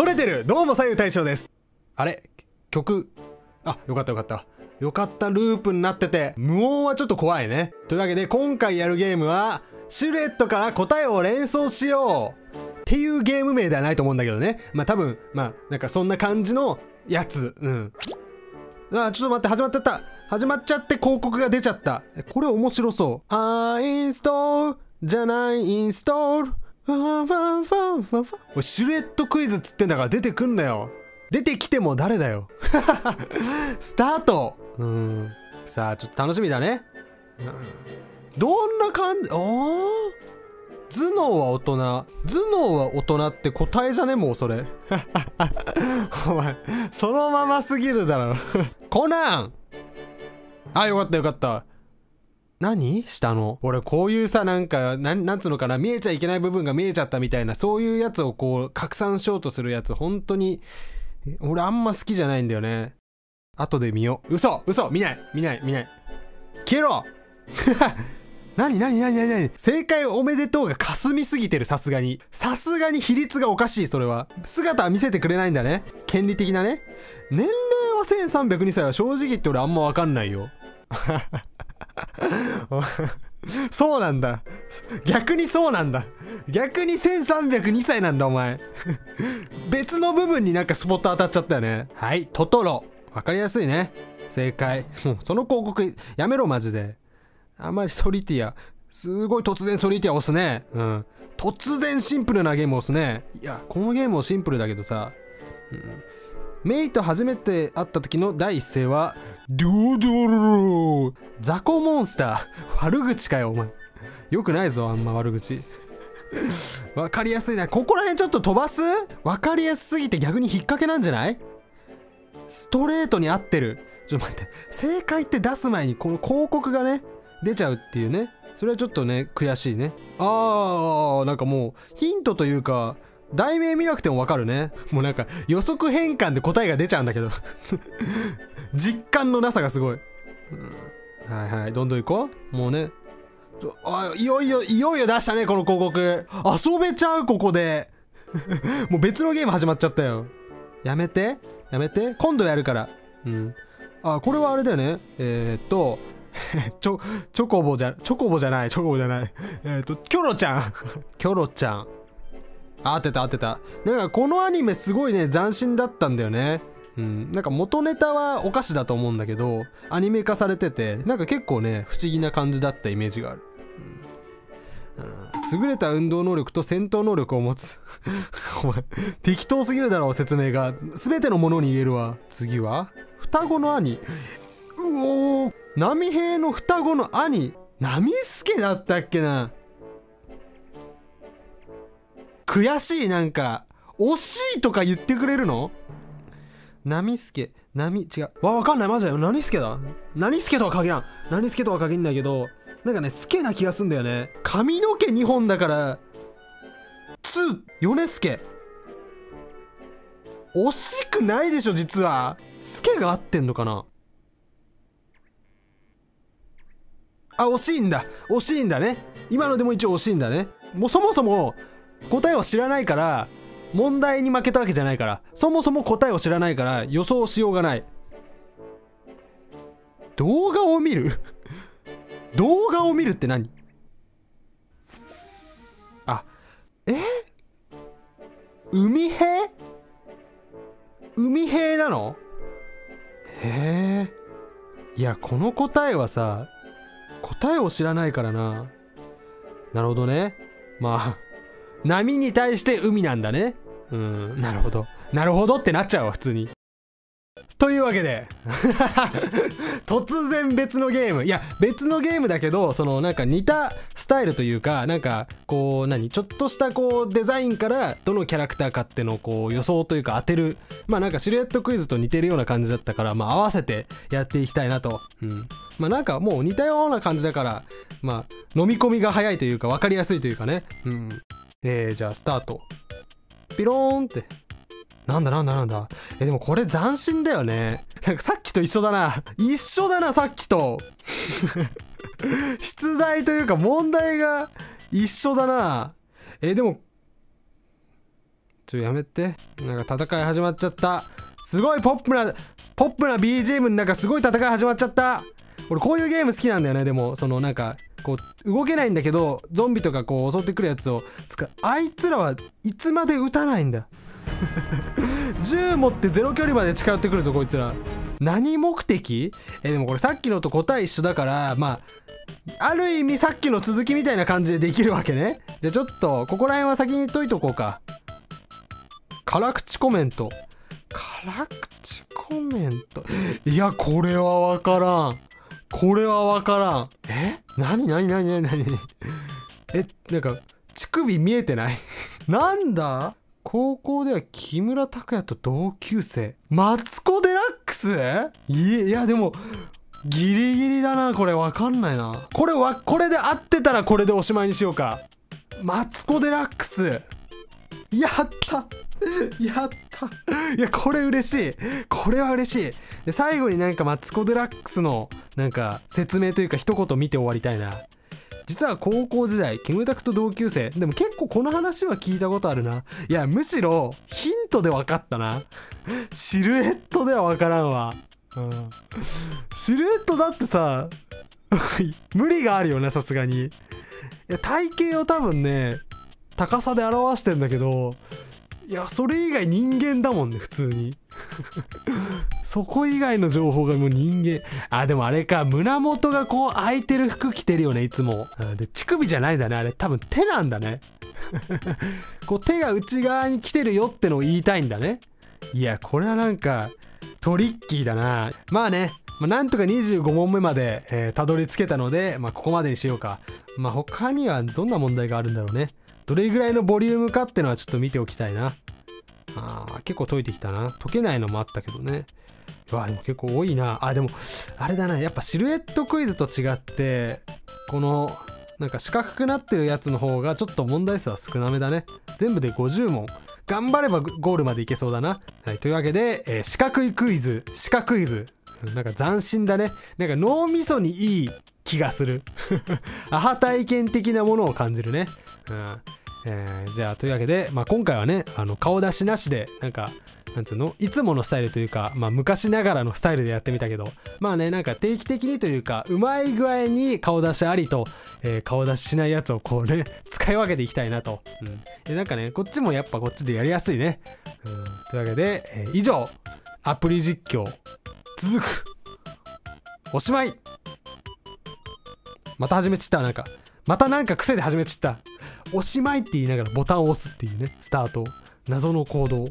取れてる。どうも左右対称です。あれ曲、あ、よかったよかったよかったループになってて、無音はちょっと怖いね。というわけで今回やるゲームはシルエットから答えを連想しようっていうゲーム名ではないと思うんだけどね。まあ多分なんかそんな感じのやつ。あ、ちょっと待って、始まっちゃった。始まっちゃって広告が出ちゃった。これ面白そう。アインストールじゃないインストール。おい、シルエットクイズっつってんだから出てくんなよ。出てきても誰だよ。スタート。さあちょっと楽しみだね。どんな感じ。頭脳は大人。頭脳は大人って答えじゃね、もうそれ。お前そのまますぎるだろ。コナン。あ、よかったよかった。何下の。俺こういうさ、なんかなんつうのかな、見えちゃいけない部分が見えちゃったみたいな、そういうやつをこう拡散しようとするやつ、本当に俺あんま好きじゃないんだよね。後で見よう。嘘嘘、見ない見ない見ない。消えろ。何何何何何。正解おめでとうが霞みすぎてる。さすがに比率がおかしい。それは姿は見せてくれないんだね。権利的なね。年齢は1302歳は正直言って俺あんま分かんないよ。そうなんだ。逆にそうなんだ。逆に1302歳なんだお前。別の部分になんかスポット当たっちゃったよね。はい、トトロ。分かりやすいね正解。もうその広告やめろマジで。あんまり。ソリティア。すごい突然ソリティア押すね。突然シンプルなゲーム押すね。いやこのゲームもシンプルだけどさ、メイと初めて会った時の第一声はドゥドゥル。雑魚モンスター。悪口かよお前。よくないぞあんま悪口。わかりやすいな。ここら辺ちょっと飛ばす。わかりやすすぎて逆に引っ掛けなんじゃない。ストレートに合ってる。ちょっと待って、正解って出す前にこの広告がね出ちゃうっていうね。それはちょっとね悔しいね。なんかもうヒントというか題名見なくてもわかるね。もうなんか予測変換で答えが出ちゃうんだけど。実感のなさがすごい。はいはい、どんどんいこう。もうね、いよいよ出したねこの広告。遊べちゃうここで。もう別のゲーム始まっちゃったよ。やめてやめて、今度やるから。これはあれだよね。チョコボじゃない。キョロちゃん。キョロちゃん。当てた当てた。なんかこのアニメすごいね、斬新だったんだよね。なんか元ネタはお菓子だと思うんだけど、アニメ化されてて、なんか結構ね、不思議な感じだったイメージがある。優れた運動能力と戦闘能力を持つ。お前、適当すぎるだろ、説明が。全てのものに言えるわ。次は双子の兄。うおー、波平の双子の兄、波助だったっけな。悔しい。なんか惜しいとか言ってくれるの。波助、波、違うわ、わかんないマジだよ。何助だ。何助とは限らん。何助とは限んないけど、なんかね助な気がすんだよね。髪の毛2本だから2。米助。惜しくないでしょ実は。助が合ってんのかな。惜しいんだ。惜しいんだね。今のでも一応惜しいんだね。もうそもそも答えを知らないから、問題に負けたわけじゃないから、そもそも答えを知らないから予想しようがない。動画を見る。動画を見るって何。海兵。海兵なの。へえ。いやこの答えはさ、答えを知らないからな。なるほどね。まあ波に対して海なんだね。なるほどなるほどってなっちゃうわ普通に。というわけで突然別のゲーム。いや別のゲームだけど、そのなんか似たスタイルというか、なんかこうちょっとしたこうデザインからどのキャラクターかってのこう予想というか当てる、なんかシルエットクイズと似てるような感じだったから、合わせてやっていきたいなと。なんかもう似たような感じだから、飲み込みが早いというか分かりやすいというかね。じゃあスタート。ピローンって。なんだ。でもこれ斬新だよね。なんかさっきと一緒だな。さっきと。出題というか問題が一緒だな。でも、ちょ、やめて。なんか戦い始まっちゃった。すごいポップな BGM になんかすごい戦い始まっちゃった。俺こういうゲーム好きなんだよね。でも、そのなんか、こう、動けないんだけど、ゾンビとかこう襲ってくるやつを使う。あいつらはいつまで撃たないんだ。銃持ってゼロ距離まで近寄ってくるぞ、こいつら。何目的？でもこれさっきのと答え一緒だから、まあ、ある意味さっきの続きみたいな感じでできるわけね。じゃあちょっと、ここら辺は先に解いとこうか。辛口コメント。辛口コメント。いや、これはわからん。これはわからん。なになんか、乳首見えてない？なんだ？高校では木村拓哉と同級生。マツコ・デラックス？いやでもギリギリだな。これわかんないな。これで合ってたらこれでおしまいにしようか。マツコ・デラックス、やったやった。いや、これ嬉しい。これは嬉しい。で、最後になんかマツコ・デラックスのなんか説明というか一言見て終わりたいな。実は高校時代、キムタクと同級生。でも結構この話は聞いたことあるな。いや、むしろヒントで分かったな。シルエットでは分からんわ。うん、シルエットだってさ、無理があるよね、さすがに。いや、体型を多分ね、高さで表してんだけど、いや、それ以外人間だもんね、普通に。そこ以外の情報がもう人間。あ、でもあれか、胸元がこう開いてる服着てるよね、いつも。で、乳首じゃないんだね、あれ。多分手なんだね。こう手が内側に来てるよってのを言いたいんだね。いや、これはなんか、トリッキーだな。まあね、なんとか25問目まで、たどり着けたので、まあここまでにしようか。まあ他にはどんな問題があるんだろうね。どれぐらいのボリュームかってのはちょっと見ておきたいな。あ、結構解いてきたな。解けないのもあったけどね。うわ、でも結構多いな。あ、でも、あれだな。やっぱシルエットクイズと違って、この、なんか四角くなってるやつの方がちょっと問題数は少なめだね。全部で50問。頑張ればゴールまでいけそうだな。はい、というわけで、四角いクイズ、四角クイズ。なんか斬新だね。なんか脳みそにいい気がする。アハ体験的なものを感じるね。うん。じゃあというわけで、まあ、今回はね、顔出しなしでなんかなんつうの、いつものスタイルというか、まあ、昔ながらのスタイルでやってみたけど、まあね、なんか定期的にというかうまい具合に顔出しありと、顔出ししないやつをこうね使い分けていきたいなと、うん、でなんかね、こっちもやっぱこっちでやりやすいね、うん、というわけで、以上アプリ実況続くおしまい。また始めちった。なんかまたなんか癖で始めちった。おしまいって言いながらボタンを押すっていうね、スタート。謎の行動。